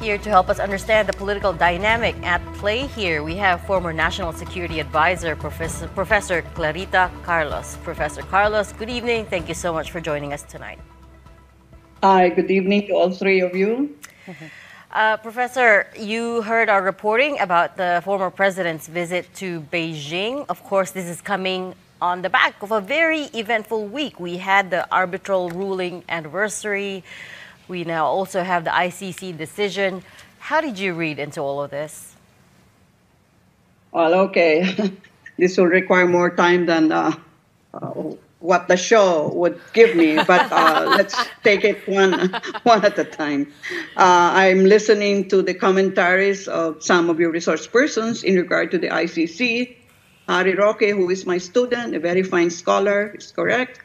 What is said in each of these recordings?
Here to help us understand the political dynamic at play here, we have former National Security Advisor, Professor Clarita Carlos. Professor Carlos, good evening. Thank you so much for joining us tonight. Hi, good evening to all three of you. Professor, you heard our reporting about the former president's visit to Beijing. Of course, this is coming on the back of a very eventful week. We had the arbitral ruling anniversary. We now also have the ICC decision. How did you read into all of this? Well, okay. This will require more time than what the show would give me, but let's take it one at a time. I'm listening to the commentaries of some of your resource persons in regard to the ICC. Harry Roque, who is my student, a very fine scholar, is correct.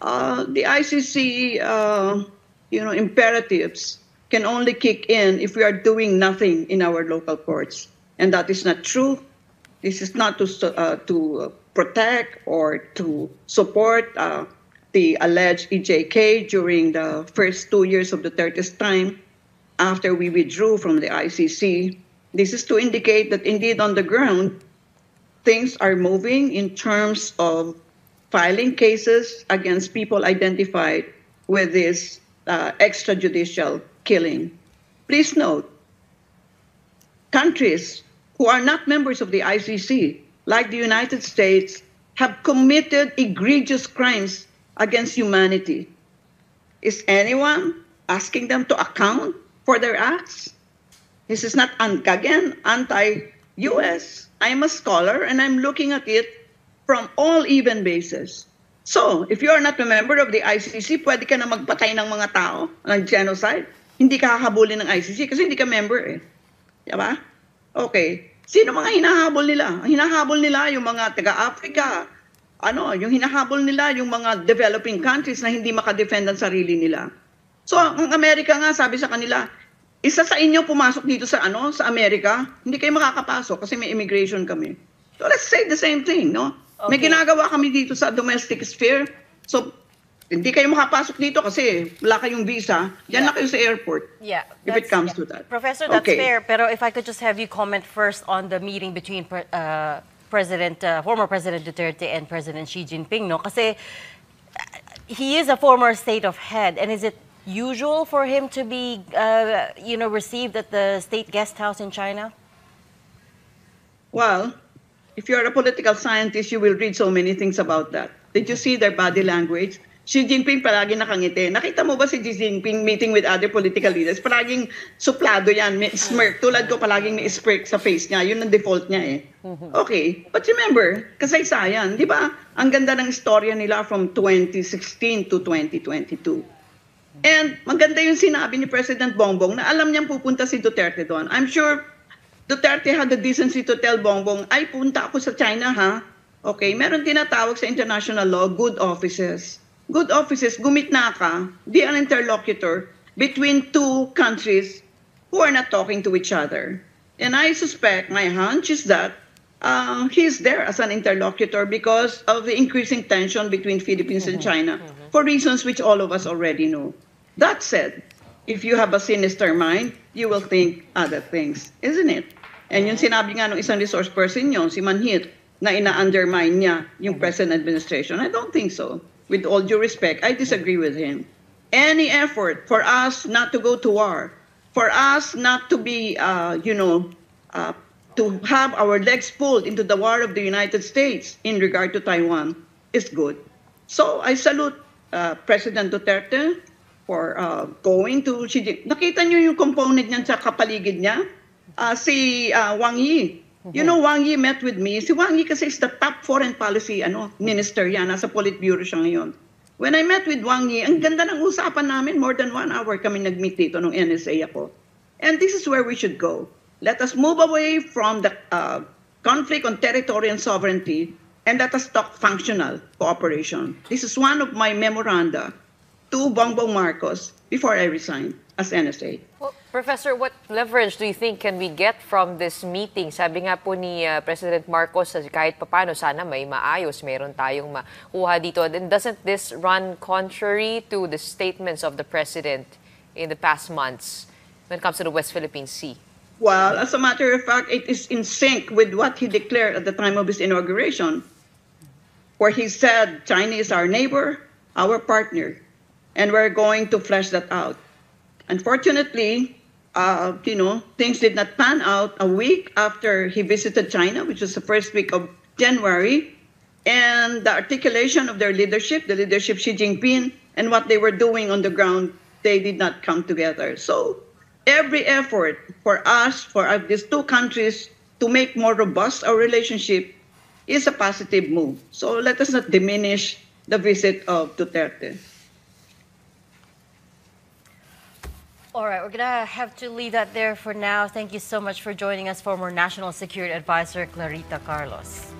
The ICC, imperatives can only kick in if we are doing nothing in our local courts, and that is not true. This is not to protect or to support the alleged EJK during the first 2 years of Duterte's time after we withdrew from the ICC. This is to indicate that indeed on the ground, things are moving in terms of filing cases against people identified with this extrajudicial killing. Please note, countries who are not members of the ICC, like the United States, have committed egregious crimes against humanity. Is anyone asking them to account for their acts? This is not, again, anti-US. I'm a scholar and I'm looking at it from all even bases. So, if you are not a member of the ICC, pwede ka na magpatay ng mga tao, ng genocide. Hindi ka hahabulin ng ICC kasi hindi ka member eh. Diba? Okay. Sino mga hinahabol nila? Ang hinahabol nila yung mga taga-Africa. Yung hinahabol nila yung mga developing countries na hindi makadefend ang sarili nila. So, ang Amerika nga sabi sa kanila, isa sa inyo pumasok dito sa sa Amerika, hindi kayo makakapasok kasi may immigration kami. So, let's say the same thing, no? Okay. May ginagawa kami dito sa domestic sphere. So, hindi kayo makapasok dito kasi wala kayong visa. Yan na kayo sa airport. Yeah, if it comes to that. Professor, that's fair. Pero if I could just have you comment first on the meeting between former President Duterte and President Xi Jinping, no? Kasi he is a former state of head, and is it usual for him to be, received at the state guest house in China? Well, if you are a political scientist, you will read so many things about that. Did you see their body language? Xi Jinping palagi nakangiti. Nakita mo ba si Xi Jinping meeting with other political leaders? Palaging suplado yan, may smirk. Tulad ko, palaging may smirk sa face niya. Yun ang default niya eh. Okay, but remember, kasaysayan, di ba? Ang ganda ng istorya nila from 2016 to 2022. And maganda yung sinabi ni President Bongbong na alam niyang pupunta si Duterte doon. I'm sure Duterte had the decency to tell Bongbong, ay, punta ako sa China, ha? Okay, meron tinatawag sa international law, good offices. Good offices, gumitna ka, be an interlocutor between two countries who are not talking to each other. And I suspect, my hunch is that he's there as an interlocutor because of the increasing tension between Philippines and China for reasons which all of us already know. That said, if you have a sinister mind, you will think other things, isn't it? And yung sinabi nga ng isang resource person yon, si Manhit, na ina-undermine niya yung present administration. I don't think so. With all due respect, I disagree with him. Any effort for us not to go to war, for us not to be, to have our legs pulled into the war of the United States in regard to Taiwan is good. So I salute President Duterte for going to Xi Jinping. Nakita niyo yung component niyan sa kapaligid niya? Si Wang Yi. You know, Wang Yi met with me. Si Wang Yi kasi is the top foreign policy minister yan. Nasa Politburo siya ngayon. When I met with Wang Yi, ang ganda ng usapan namin. More than 1 hour kami nag-meet dito nung NSA ako. And this is where we should go. Let us move away from the conflict on territory and sovereignty and let us talk functional cooperation. This is one of my memoranda to Bongbong Marcos before I resigned as NSA. Well, Professor, what leverage do you think can we get from this meeting? Sabi nga po ni President Marcos, kahit papano, sana may maayos, mayroon tayong makuha dito. And doesn't this run contrary to the statements of the President in the past months when it comes to the West Philippine Sea? Well, as a matter of fact, it is in sync with what he declared at the time of his inauguration, where he said, China is our neighbor, our partner, and we're going to flesh that out. Unfortunately, you know, things did not pan out a week after he visited China, which was the first week of January, and the articulation of their leadership, the leadership Xi Jinping, and what they were doing on the ground, they did not come together. So every effort for us, for these two countries, to make more robust our relationship is a positive move. So let us not diminish the visit of Duterte. All right, we're going to have to leave that there for now. Thank you so much for joining us, former National Security Advisor Clarita Carlos.